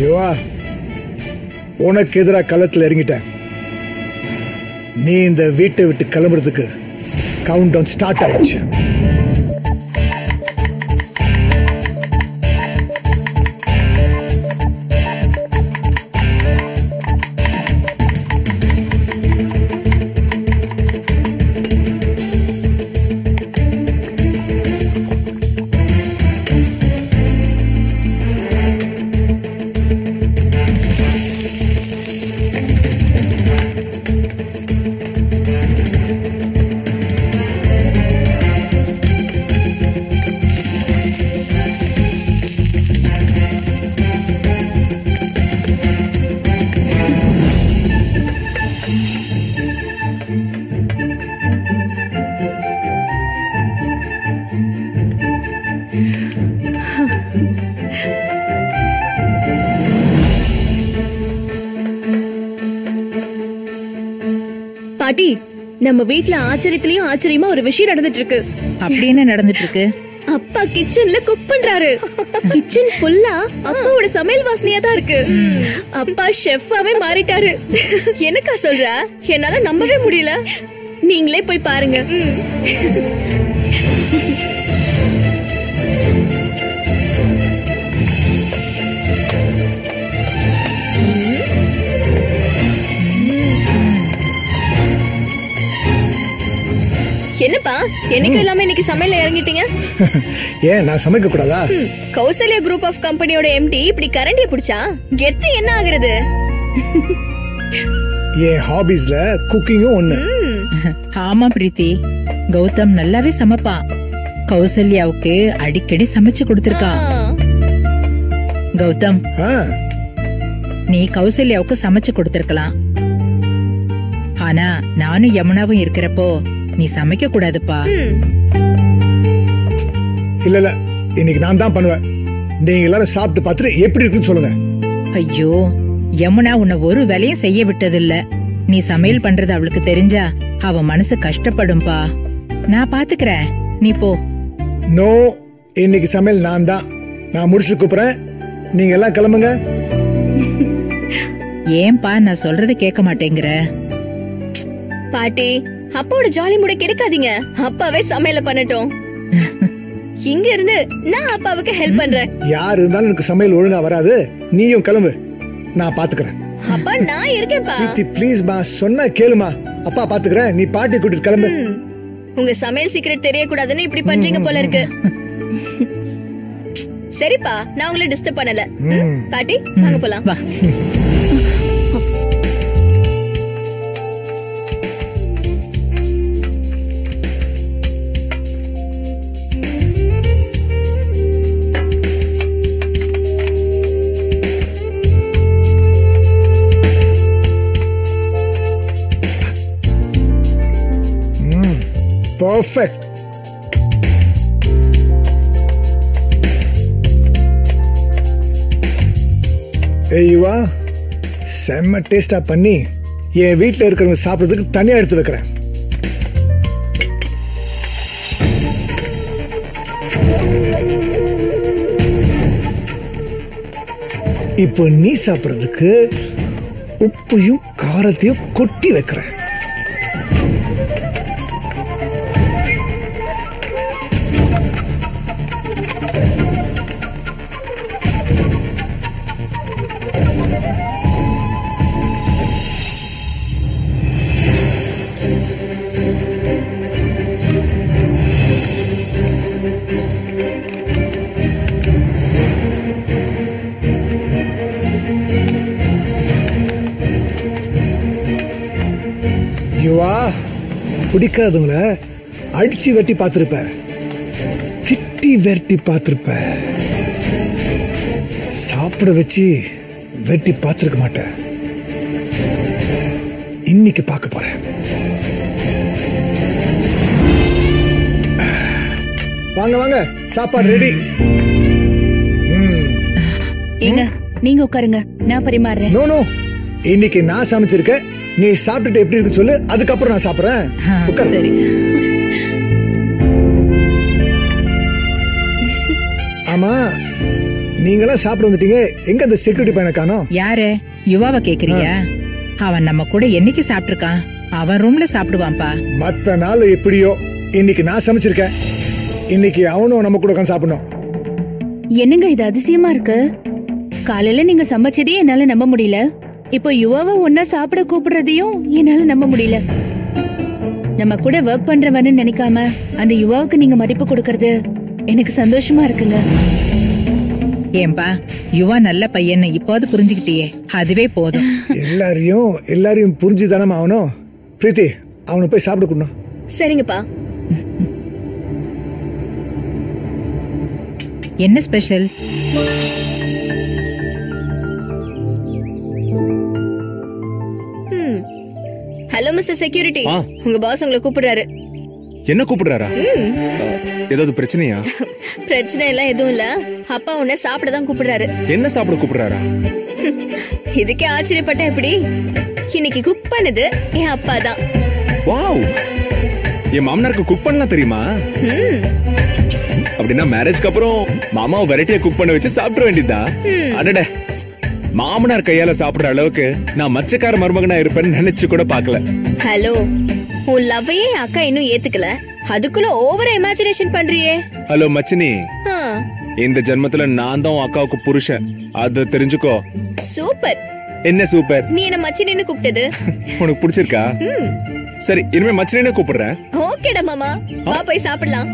யுவா, உனக்கு எதிராக களத்தில் இறங்கிட்டேன். நீ இந்த வீட்டை விட்டு கிளம்புறதுக்கு கவுண்ட் டவுன் ஸ்டார்ட் ஆயிடுச்சு. பாட்டி, நம்ம வீட்டுல ஆச்சரியத்திலயும் ஆச்சரியமா ஒரு விஷயம் நடந்துட்டு இருக்கு. அப்படி என்ன நடந்துட்டு இருக்கு? அப்பா கிச்சன்ல குக் பண்றாரு. கிச்சன் ஃபுல்லா அப்பாவோட சமையல் வாசனையா தான் இருக்கு. அப்பா ஷெஃபாவே மாறிட்டாரு. எனக்கா சொல்ற? என்னால நம்பவே முடியல. நீங்களே போய் பாருங்க. என்னப்பா, எனக்கு எல்லாமே இன்னைக்கு சமையல்ல இறங்கிட்டீங்க? ஏன் நான் சமைக்க கூடாதா? கௌசல்யா குரூப் ஆஃப் கம்பெனியோட எம்டி இப்படி கரண்டியை புடிச்சா கெத்து என்ன ஆகுறது? ஏ ஹாபிஸ்ல குக்கிங்கும் ஒண்ணு. ஆமா பிரீத்தி, கௌதம் நல்லாவே சமைப்பா. கௌசல்யாவுக்கு அடிக்கடி சமைச்சு கொடுத்திருக்கா. கௌதம், நீ கௌசல்யாவுக்கு சமைச்சு கொடுத்திருக்கலாம். ஆனா நானும் யமுனாவும் இருக்கிறப்போ நீ சமைக்க கூடாதுப்பா. இல்ல இல்ல, இன்னைக்கு நான் தான் பண்ணுவேன். நீங்க எல்லாரும் சாப்பிட்டு பார்த்துட்டு எப்படி இருக்குன்னு சொல்லுங்க. ஐயோ யமுனா, உன்னை ஒரு வேலையும் செய்ய விட்டது இல்ல. நீ சமையல் பண்றது அவளுக்கு தெரிஞ்சா அவ மனசு கஷ்டப்படும்பா. நான் பாத்துக்கிறேன், நீ போ. நோ, இன்னைக்கு சமையல் நான் தான். நான் முடிச்சு கூப்பிடுறேன், நீங்க எல்லாம் கிளம்புங்க. ஏன்பா நான் சொல்றத கேட்க மாட்டேங்கிற? பாட்டி, அப்பாவோட ஜாலி மூட கெடுக்காதீங்க. அப்பாவே சமையல பண்ணட்டும். இங்க இருந்து நான் அப்பாவுக்கு ஹெல்ப் பண்றேன். யார் இருந்தாலும் எனக்கு சமையல் ஒழுங்கா வராது. நீயும் கிளம்பு, நான் பாத்துக்கிறேன். அப்பா நான் இருக்கேன்ப்பா. ப்ளீஸ் மா, சொன்ன கேளுமா. அப்பா பாத்துக்கிறேன், நீ பாட்டி கூட்டிட்டு கிளம்பு. உங்க சமையல் சீக்கிரம் தெரியக்கூடாதுன்னு இப்படி பண்றீங்க போல இருக்கு. சரிப்பா, நான் உங்களை டிஸ்டர்ப் பண்ணல. பாட்டி வாங்க போலாம். Perfect. ஏய் யுவா, செம்ம டேஸ்டா பண்ணி என் வீட்டில் இருக்கிறவங்க சாப்பிட்றதுக்கு தனியாக எடுத்து வைக்கிறேன். இப்போ நீ சாப்பிட்றதுக்கு உப்பையும் காரத்தையும் கொட்டி வைக்கிறேன். பிடிக்காதவங்கள அடிச்சு வெட்டி பார்த்திருப்ப, திட்டி வெட்டி பார்த்திருப்ப, சாப்பிட வச்சு வெட்டி பார்த்திருக்க மாட்டேன். இன்னைக்கு பார்க்க போறேன். வாங்க வாங்க, சாப்பாடு ரெடி. நீங்க உட்காருங்க, நான் பரிமாறேன். இன்னைக்கு நான் சமைச்சிருக்கேன். நீ சாப்பிட்டுட்டு எப்படி இருக்குன்னு சொல்லு, அதுக்கப்புறம் நான் சாப்பிடுறேன். சரி. ஆமா, நீ நீங்கலாம் சாப்பிட்டு வந்துட்டீங்க. எங்க அந்த செக்யூரிட்டி பையனை காணோம்? யாரு? யுவாவை கேக்குறியா? அவன் நம்ம கூட என்னைக்கு சாப்பிட்டுருக்கான்? அவன் ரூம்ல சாப்பிடுவான்பா. மத்த நாள் எப்படியோ இன்னைக்கு நான் சமைச்சிருக்கேன். இன்னைக்கு அவனும் நம்ம கூட உட்கார்ந்து சாப்பிடணும். என்னங்க இது அதிசயமா இருக்கு. காலையில நீங்க சமைச்சதே என்னால நம்ப முடியல. இப்போ யுவாவை ஒன்னா சாப்பிட கூப்பிடுறதையும் என்னால நம்ப முடியல. நம்ம கூட வர்க் பண்றவன்னு நினைக்காம அந்த யுவாவுக்கு நீங்க மதிப்பு கொடுக்கறது எனக்கு சந்தோஷமா இருக்குங்க. ஏம்பா யுவா நல்ல பையன் இப்போது புரிஞ்சுக்கிட்டியே, அதுவே போதும். எல்லாரையும் புரிஞ்சுதானமா அவனும். பிரீத்தி அவனை போய் சாப்பிடக்கூடணும். சரிங்கப்பா. என்ன ஸ்பெஷல்? ஹலோ மிஸ்டர் செக்யூரிட்டி, உங்க பாஸ் உங்களை கூப்பிடுறாரு. என்ன கூப்பிடுறாரா? ஏதாவது பிரச்சனையா? பிரச்சனை எல்லாம் எதுவும் இல்ல. அப்பா உன்னை சாப்பிட தான் கூப்பிடுறாரு. என்ன சாப்பிட கூப்பிடுறாரா? இதுக்கே ஆச்சரியப்பட்ட எப்படி இன்னைக்கு குக் பண்ணது என் அப்பா தான். வாவ், என் மாமனாருக்கு குக் பண்ணலாம் தெரியுமா? அப்படின்னா மேரேஜ்க்கு அப்புறம் மாமாவை வெரைட்டியா குக் பண்ண வச்சு சாப்பிட வேண்டியதா? அடட, மாமனார் கையால சாப்பிடுற அளவுக்கு நான் மச்சக்கார மருமகனா இருப்பேன்னு நினைச்சு கூட பாக்கல. ஹலோ, உன் லவ்வையே அக்கா இன்னும் ஏத்துக்கல, அதுக்குள்ள ஓவர் இமேஜினேஷன் பண்றியே. ஹலோ மச்சினி, இந்த ஜென்மத்துல நான் தான் அக்காவுக்கு புருஷன், அது தெரிஞ்சுக்கோ. சூப்பர். என்ன சூப்பர்? நீ என்ன மச்சினின்னு கூப்பிட்டது உனக்கு பிடிச்சிருக்கா? சரி, இனிமே மச்சினின்னு கூப்பிடுறேன். ஓகேடா மாமா, வா போய் சாப்பிடலாம்.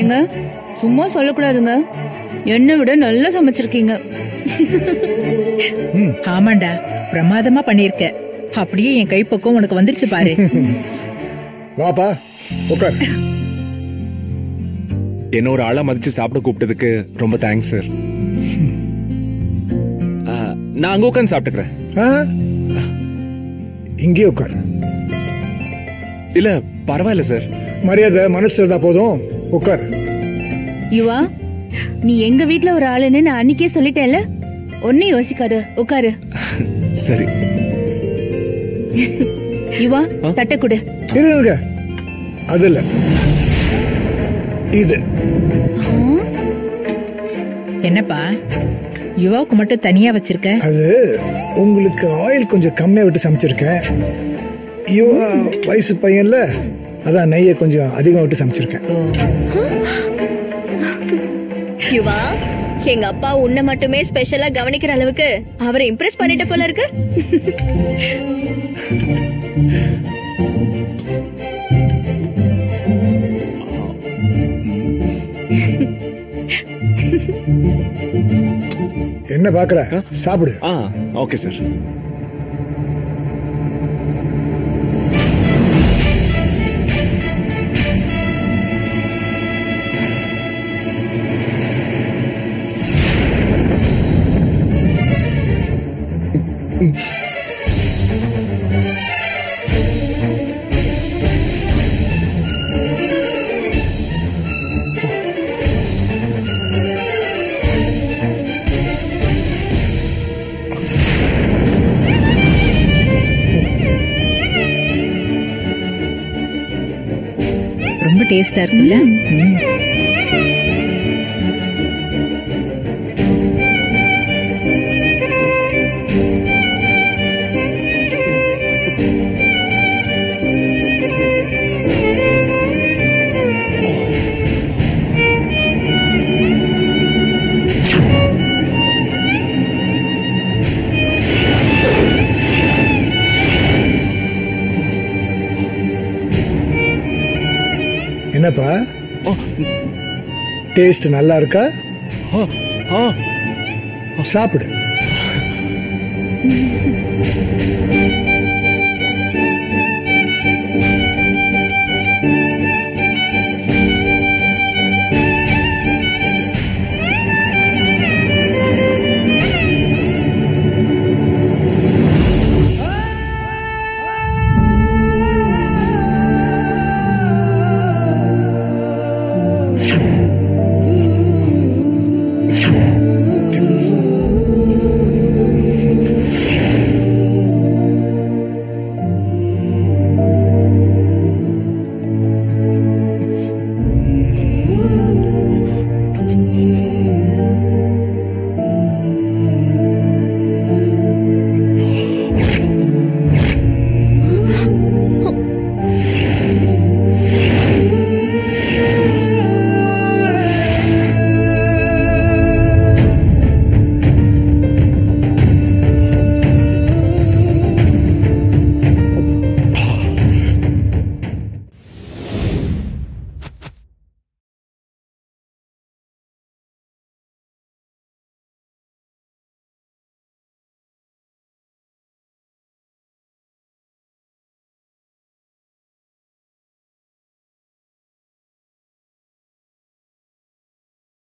எங்க சும்மா சொல்லக்கூடாதுங்க, என்ன விட நல்லா சமைச்சிருக்கீங்க. ஆமாண்டா, பிரமாதமா பண்ணிருக்க. அப்படியே என் கைப்பக்கம் உனக்கு வந்துருச்சு பாரு. வாப்பா உட்கார். என்ன ஒரு ஆளா மதிச்சு சாப்பிட கூப்பிட்டதுக்கு ரொம்ப தேங்க்ஸ் சார். நான் அங்க உட்காந்து சாப்பிட்டுக்கிறேன். இங்கே உட்கார். இல்ல பரவாயில்ல சார், மரியாதை மனசு இருந்தா போதும். உட்கார். யுவா, நீ எங்க வீட்ல ஒரு ஆளுன்னு நான் அன்னைக்கே சொல்லிட்டேன்ல, ஒன்னே யோசிக்காத, உட்காரு. சரி யுவா, தட்ட கொடு. இருங்க, அது இல்ல இது. என்னப்பா யுவாவுக்கு மட்டும் தனியா வச்சிருக்க? அது உங்களுக்கு ஆயில் கொஞ்சம் கம்மியா விட்டு சமைச்சிருக்கேன். யுவா வயசு பையன்ல, அதான் நெய்ய கொஞ்சம் அதிகம் விட்டு சமைச்சிருக்கேன். யுவா, எங்க அப்பா உன்னை மட்டுமே ஸ்பெஷலா கவனிக்கிற அளவுக்கு அவரை இம்ப்ரெஸ் பண்ணிட்ட போல இருக்கு. என்ன பாக்குற? சாப்பிடு. Okay sir. ரொம்ப டேஸ்டா இருக்குல்ல? என்னப்பா டேஸ்ட் நல்லா இருக்கா? சாப்பிடு.